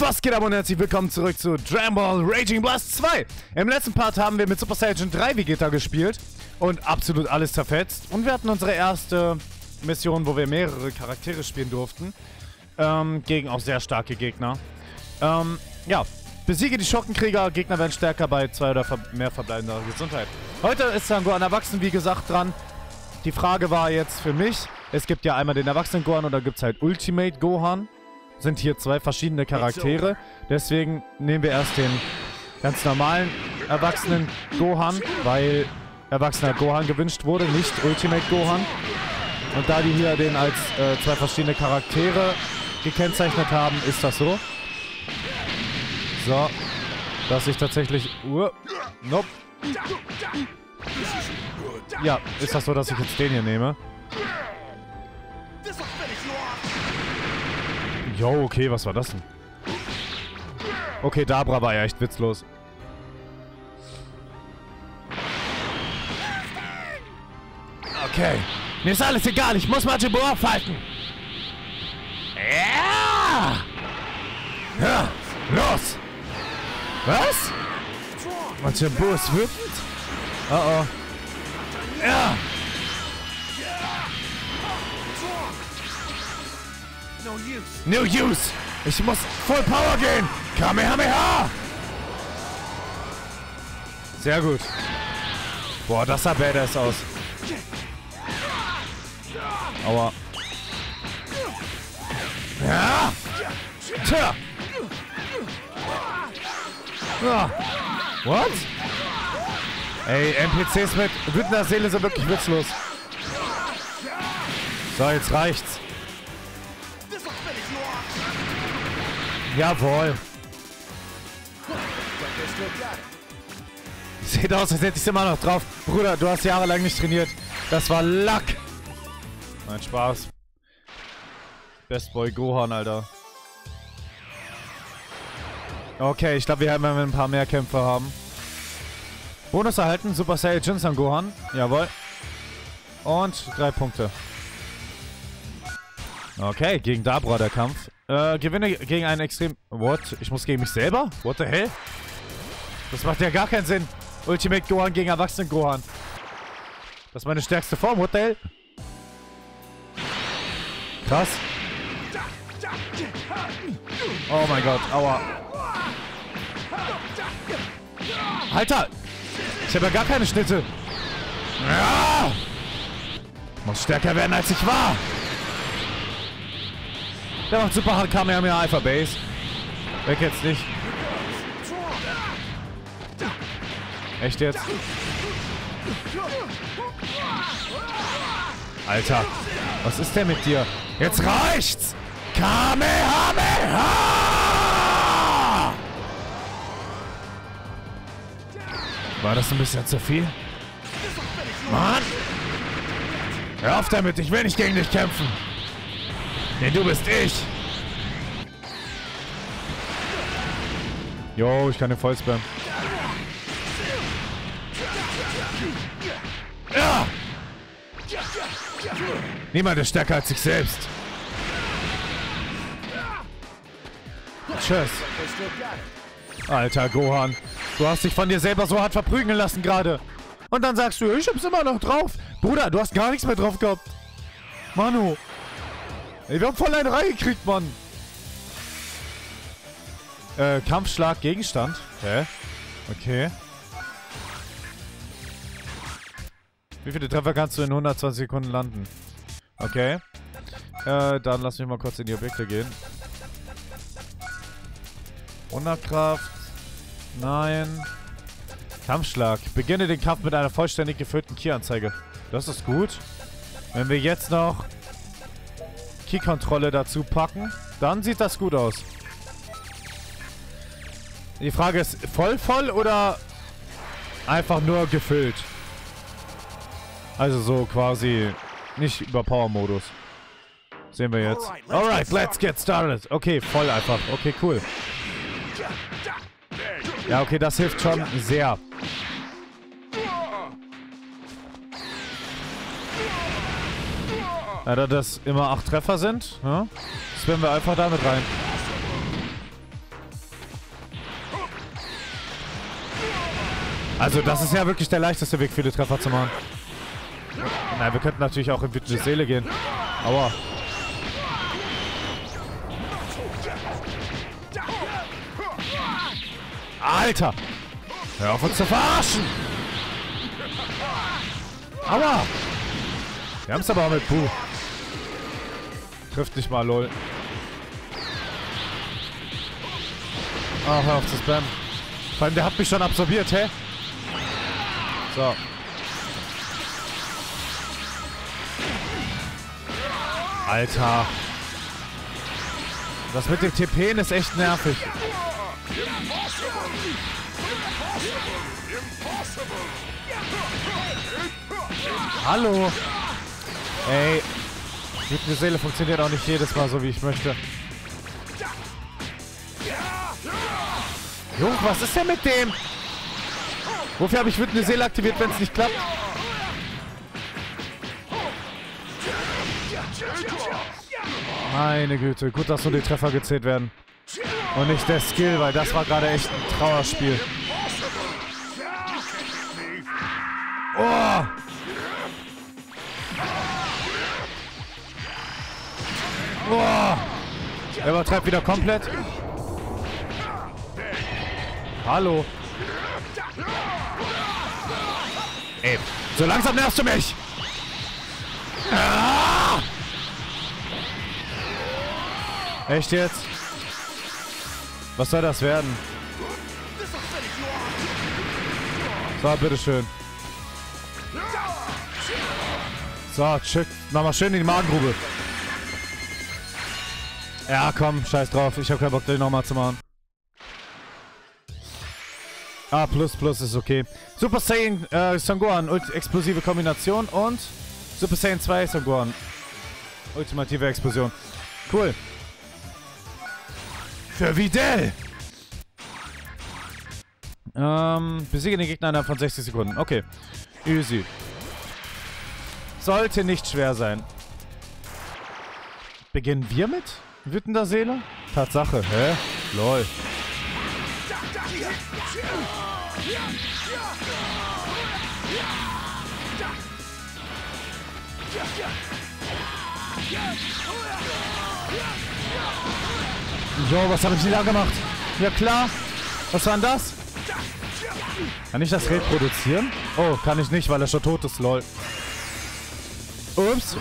Was geht ab und herzlich willkommen zurück zu Dragonball Raging Blast 2. Im letzten Part haben wir mit Super Saiyan 3 Vegeta gespielt und absolut alles zerfetzt. Und wir hatten unsere erste Mission, wo wir mehrere Charaktere spielen durften. Gegen auch sehr starke Gegner. Ja, besiege die Schockenkrieger, Gegner werden stärker bei 2 oder mehr verbleibender Gesundheit. Heute ist Son Gohan erwachsen, wie gesagt, dran. Die Frage war jetzt für mich, es gibt ja einmal den erwachsenen Gohan und da gibt es halt Ultimate Gohan. Sind hier zwei verschiedene Charaktere. Deswegen nehmen wir erst den ganz normalen erwachsenen Gohan, weil erwachsener Gohan gewünscht wurde, nicht Ultimate Gohan. Und da die hier den als zwei verschiedene Charaktere gekennzeichnet haben, ist das so. So, dass ich tatsächlich... Nope. Ja, ist das so, dass ich jetzt den hier nehme. Jo, okay, was war das denn? Okay, Dabra war ja echt witzlos. Okay. Mir ist alles egal, ich muss Majin Buu aufhalten. Ja! Ja, los! Was? Majin Buu ist wütend? Oh oh. Ja! No use! Ich muss voll Power gehen! Kamehameha! Sehr gut. Boah, das sah badass aus. Aua. Ja! Tja! Ja. What? Ey, NPCs mit wütender Seele sind wirklich witzlos. So, jetzt reicht's. Jawohl. Sieht aus, als hätte ich es immer noch drauf. Bruder, du hast jahrelang nicht trainiert. Das war Lack. Nein, Spaß. Best Boy Gohan, Alter. Okay, ich glaube, wir werden ein paar mehr Kämpfe haben. Bonus erhalten, Super Saiyajin Son Gohan. Jawohl. Und 3 Punkte. Okay, gegen Dabra der Kampf. Gewinne gegen einen extrem... What? Ich muss gegen mich selber? What the hell? Das macht ja gar keinen Sinn. Ultimate Gohan gegen Erwachsenen Gohan. Das ist meine stärkste Form. What the hell? Krass. Oh mein Gott. Aua. Alter! Ich habe ja gar keine Schnitte. Ja! Ich muss stärker werden, als ich war. Der macht super hart Kamehameha Alpha Base. Weg jetzt nicht. Echt jetzt? Alter, was ist denn mit dir? Jetzt reicht's! Kamehameha! War das ein bisschen zu viel? Mann! Hör auf damit, ich will nicht gegen dich kämpfen! Denn du bist ich! Jo, ich kann den voll spammen. Ja! Niemand ist stärker als sich selbst. Tschüss. Alter Gohan, du hast dich von dir selber so hart verprügeln lassen gerade. Und dann sagst du, ich hab's immer noch drauf. Bruder, du hast gar nichts mehr drauf gehabt. Manu. Ey, wir haben voll eine Reihe gekriegt, Mann. Kampfschlag, Gegenstand. Hä? Okay. Wie viele Treffer kannst du in 120 Sekunden landen? Okay. Dann lass mich mal kurz in die Objekte gehen. Wunderkraft. Nein. Kampfschlag. Beginne den Kampf mit einer vollständig gefüllten Key-Anzeige. Das ist gut. Wenn wir jetzt noch Key-Kontrolle dazu packen, dann sieht das gut aus. Die Frage ist, voll oder einfach nur gefüllt? Also so quasi nicht über Power-Modus. Sehen wir jetzt. Alright, let's get started. Okay, voll einfach. Okay, cool. Ja, okay, das hilft schon sehr. Ja, da das immer 8 Treffer sind, spammen wir einfach damit rein. Also das ist ja wirklich der leichteste Weg, viele Treffer zu machen. Na, wir könnten natürlich auch in wütende Seele gehen. Aua. Alter! Hör auf uns zu verarschen! Aua! Wir haben's aber auch mit Buu. Trifft nicht mal, lol. Ah, hör auf zu spammen. Vor allem, der hat mich schon absorbiert, hä? So. Alter. Das mit dem TPen ist echt nervig. Hallo. Ey. Wütende Seele funktioniert auch nicht jedes Mal so, wie ich möchte. Junge, was ist denn mit dem? Wofür habe ich wütende Seele aktiviert, wenn es nicht klappt? Meine Güte, gut, dass nur die Treffer gezählt werden. Und nicht der Skill, weil das war gerade echt ein Trauerspiel. Oh! Oh! Er übertreibt wieder komplett. Hallo. Ey, so langsam nervst du mich! Ah! Echt jetzt? Was soll das werden? So, bitteschön. So, schick. Nochmal schön in die Magengrube. Ja, komm, scheiß drauf. Ich hab keinen Bock, den nochmal zu machen. Ah, plus ist okay. Super Saiyan Son Gohan, explosive Kombination und Super Saiyan 2 Son Gohan. Ultimative Explosion. Cool. Für Videl! Besiege den Gegner innerhalb von 60 Sekunden. Okay. Easy. Sollte nicht schwer sein. Beginnen wir mit wütender Seele? Tatsache. Hä? Lol. Jo, was habe ich denn da gemacht? Ja klar. Was war denn das? Kann ich das reproduzieren? Oh, kann ich nicht, weil er schon tot ist, lol. Ups.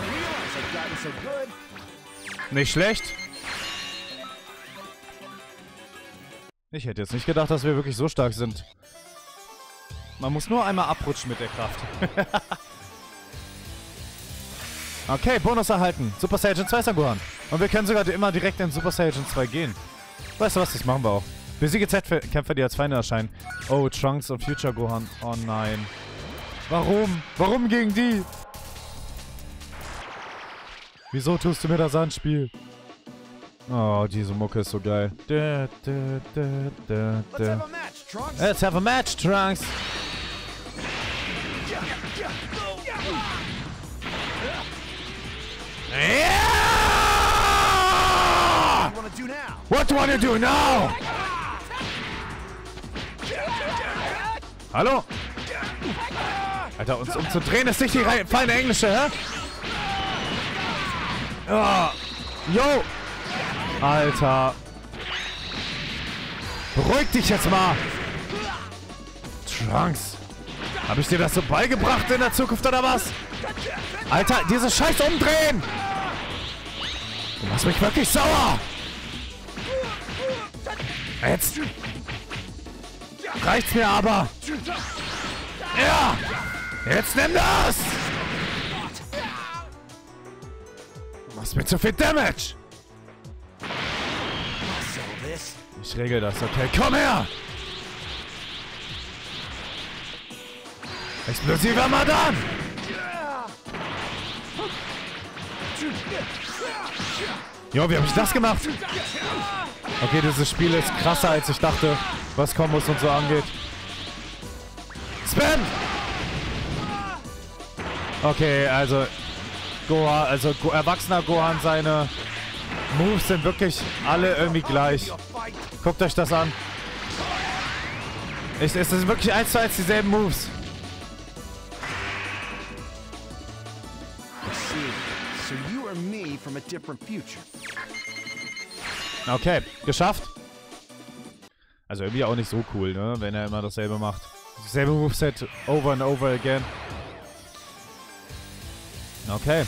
Nicht schlecht. Ich hätte jetzt nicht gedacht, dass wir wirklich so stark sind. Man muss nur einmal abrutschen mit der Kraft. Okay, Bonus erhalten. Super Saiyan 2 Son Gohan. Und wir können sogar immer direkt in Super Saiyan 2 gehen. Weißt du was, das machen wir auch. Besiege Z-Kämpfer, die als Feinde erscheinen. Oh, Trunks und Future Gohan. Oh nein. Warum? Warum gegen die? Wieso tust du mir das an, Spiel? Oh, diese Mucke ist so geil. Let's have a match, Trunks! Yeah! What do you want to do now? Hallo? Alter, uns umzudrehen ist nicht die feine Englische, hä? Oh. Yo! Alter. Beruhig dich jetzt mal! Trunks. Hab ich dir das so beigebracht in der Zukunft oder was? Alter, dieses Scheiß umdrehen! Du machst mich wirklich sauer! Jetzt reicht's mir aber! Ja! Jetzt nimm das! Du machst mir zu viel Damage! Ich regel das, okay? Komm her! Explosiver Madan! Jo, wie hab ich das gemacht? Okay, dieses Spiel ist krasser, als ich dachte, was Kombos und so angeht. Spam! Okay, also... Gohan, also erwachsener Gohan, seine Moves sind wirklich alle irgendwie gleich. Guckt euch das an. Es ist wirklich 1:1 dieselben Moves. Okay, geschafft. Also irgendwie auch nicht so cool, ne? Wenn er immer dasselbe macht. Dasselbe Moveset over and over again. Okay.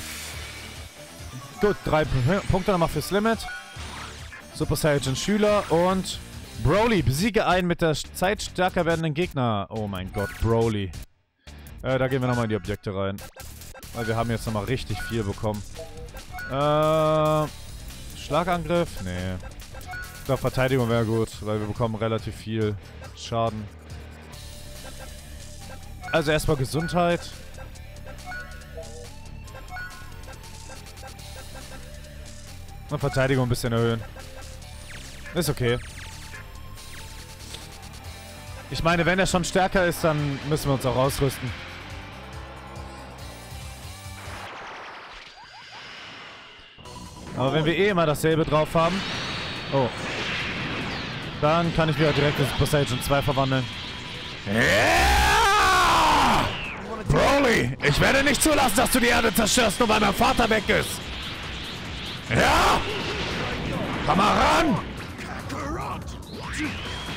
Gut, 3 Punkte nochmal fürs Limit. Super Saiyan Schüler und Broly. Besiege einen mit der Zeit stärker werdenden Gegner. Oh mein Gott, Broly. Da gehen wir nochmal in die Objekte rein. Weil wir haben jetzt nochmal richtig viel bekommen. Schlagangriff? Nee. Ich glaube, Verteidigung wäre gut, weil wir bekommen relativ viel Schaden. Also erstmal Gesundheit. Und Verteidigung ein bisschen erhöhen. Ist okay. Ich meine, wenn er schon stärker ist, dann müssen wir uns auch ausrüsten. Aber wenn wir eh immer dasselbe drauf haben... Oh. Dann kann ich wieder direkt ins Super Saiyan 2 verwandeln. Yeah! Broly, ich werde nicht zulassen, dass du die Erde zerstörst, nur weil mein Vater weg ist. Ja! Komm mal ran!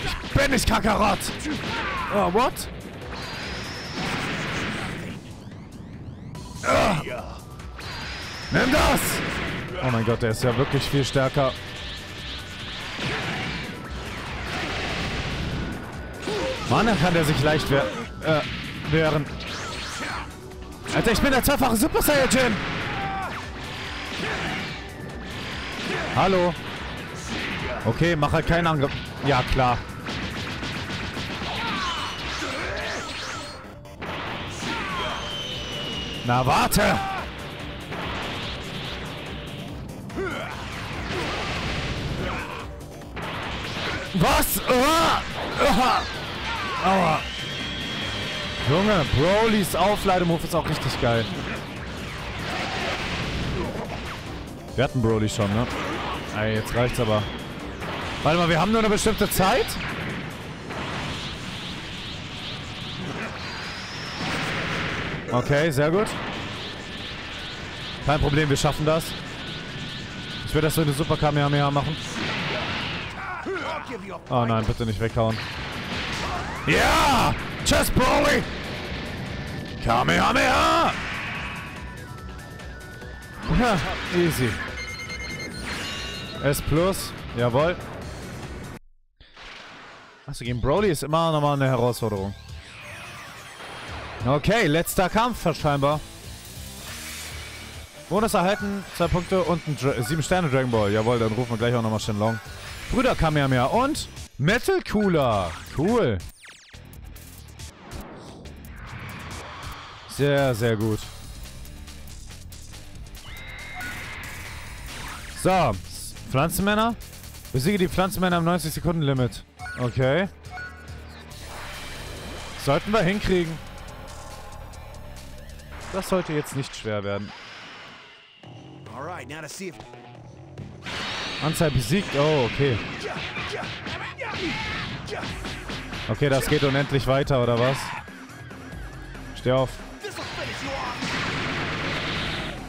Ich bin nicht Kakarott! Oh, what? Nimm das! Oh mein Gott, der ist ja wirklich viel stärker. Mann, dann kann der sich leicht wehren. Alter, ich bin der zweifache Super Saiyajin! Hallo. Okay, mach halt keinen Angriff. Ja, klar. Na, warte! Was? Aua. Junge, Brolys Auflademove ist auch richtig geil. Wir hatten Broly schon, ne? Ey, jetzt reicht's aber. Warte mal, wir haben nur eine bestimmte Zeit? Okay, sehr gut. Kein Problem, wir schaffen das. Ich würde das so eine Super Kamehameha machen. Oh nein, bitte nicht weghauen. Ja! Tschüss, Broly! Kamehameha! Ja, easy. S+, jawohl. Achso, gegen Broly ist immer nochmal eine Herausforderung. Okay, letzter Kampf scheinbar. Bonus erhalten, 2 Punkte und ein 7 Sterne Dragon Ball. Jawohl, dann rufen wir gleich auch nochmal Shen Long. Brüder Kamehameha und Metal Cooler. Cool. Sehr, sehr gut. So, Pflanzenmänner. Besiege die Pflanzenmänner im 90-Sekunden-Limit. Okay. Sollten wir hinkriegen. Das sollte jetzt nicht schwer werden. Anzahl besiegt. Oh, okay. Okay, das geht unendlich weiter, oder was? Steh auf.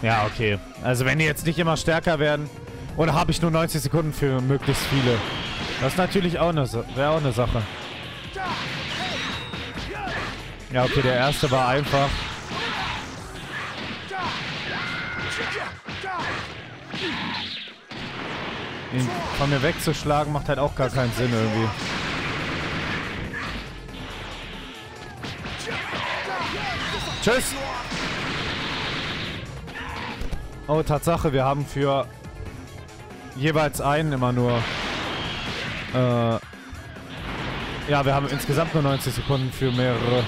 Ja, okay. Also wenn die jetzt nicht immer stärker werden... Oder habe ich nur 90 Sekunden für möglichst viele? Das ist natürlich auch eine, wäre auch eine Sache. Ja, okay, der erste war einfach. Ihn von mir wegzuschlagen macht halt auch gar keinen Sinn irgendwie. Tschüss! Oh, Tatsache, wir haben für... jeweils einen immer nur. Ja, wir haben insgesamt nur 90 Sekunden für mehrere.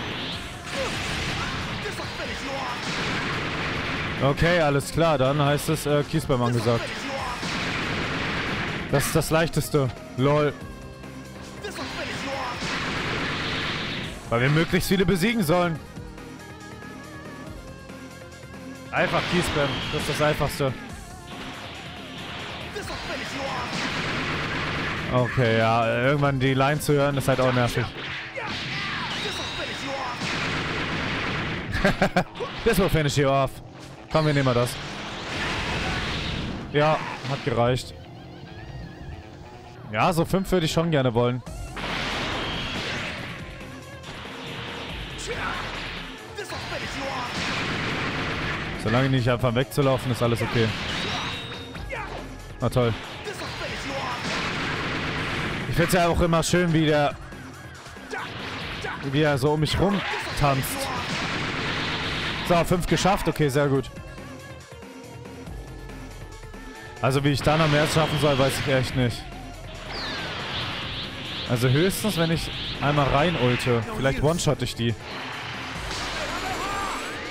Okay, alles klar, dann heißt es Kiesbeim angesagt. Das ist das leichteste. Lol. Weil wir möglichst viele besiegen sollen. Einfach Kiesbeim, das ist das einfachste. Okay, ja, irgendwann die Line zu hören, ist halt auch nervig. This will finish you off. Komm, wir nehmen das. Ja, hat gereicht. Ja, so 5 würde ich schon gerne wollen. Solange nicht einfach wegzulaufen, ist alles okay. Na toll. Ich finde es ja auch immer schön, wie der... wie er so um mich rum tanzt. So, 5 geschafft. Okay, sehr gut. Also wie ich da noch mehr schaffen soll, weiß ich echt nicht. Also höchstens, wenn ich einmal rein ulte. Vielleicht one-shot ich die.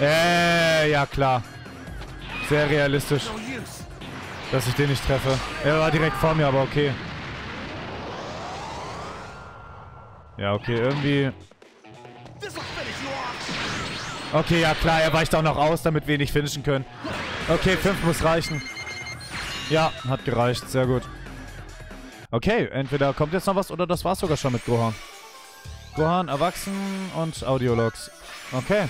Ja klar. Sehr realistisch, dass ich den nicht treffe. Er war direkt vor mir, aber okay. Ja, okay, irgendwie... Okay, ja klar, er weicht auch noch aus, damit wir ihn nicht finishen können. Okay, 5 muss reichen. Ja, hat gereicht, sehr gut. Okay, entweder kommt jetzt noch was oder das war's sogar schon mit Gohan. Gohan erwachsen und Audiologs. Okay.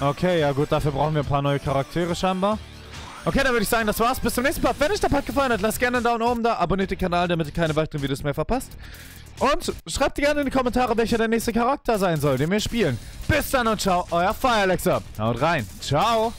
Okay, ja gut, dafür brauchen wir ein paar neue Charaktere scheinbar. Okay, dann würde ich sagen, das war's. Bis zum nächsten Part. Wenn euch der Part gefallen hat, lasst gerne einen Daumen oben da, abonniert den Kanal, damit ihr keine weiteren Videos mehr verpasst. Und schreibt gerne in die Kommentare, welcher der nächste Charakter sein soll, den wir spielen. Bis dann und ciao, euer FireLexa. Haut rein. Ciao.